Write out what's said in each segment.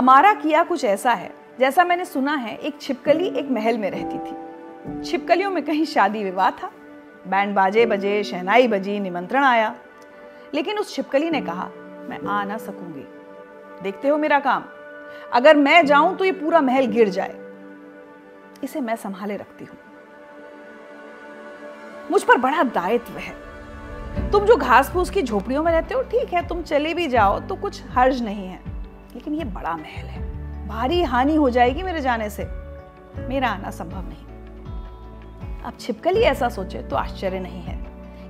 हमारा किया कुछ ऐसा है, जैसा मैंने सुना है एक छिपकली एक महल में रहती थी। छिपकलियों में कहीं शादी विवाह था, बैंड बाजे बजे, शहनाई बजी, निमंत्रण आया, लेकिन उस छिपकली ने कहा मैं आ ना सकूंगी, देखते हो मेरा काम, अगर मैं जाऊं तो ये पूरा महल गिर जाए, इसे मैं संभाले रखती हूं, मुझ पर बड़ा दायित्व है। तुम जो घास फूस की झोपड़ियों में रहते हो ठीक है, तुम चले भी जाओ तो कुछ हर्ज नहीं है, लेकिन ये बड़ा महल है, भारी हानि हो जाएगी मेरे जाने से, मेरा आना संभव नहीं। अब छिपकली ऐसा सोचे तो आश्चर्य नहीं है,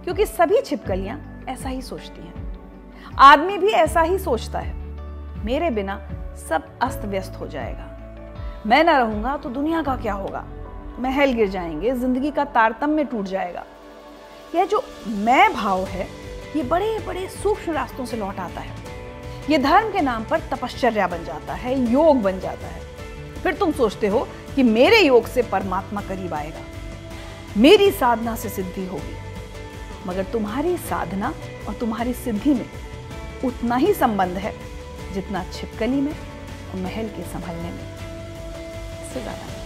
क्योंकि सभी छिपकलियां ऐसा ही सोचती हैं, आदमी भी ऐसा ही सोचता है, मेरे बिना सब अस्त व्यस्त हो जाएगा, मैं ना रहूंगा तो दुनिया का क्या होगा, महल गिर जाएंगे, जिंदगी का तारतम्य टूट जाएगा। यह जो मैं भाव है ये बड़े बड़े सूक्ष्म रास्तों से लौट आता है, ये धर्म के नाम पर तपश्चर्या बन जाता है, योग बन जाता है। फिर तुम सोचते हो कि मेरे योग से परमात्मा करीब आएगा, मेरी साधना से सिद्धि होगी, मगर तुम्हारी साधना और तुम्हारी सिद्धि में उतना ही संबंध है जितना छिपकली में और महल के संभलने में, इससे ज्यादा।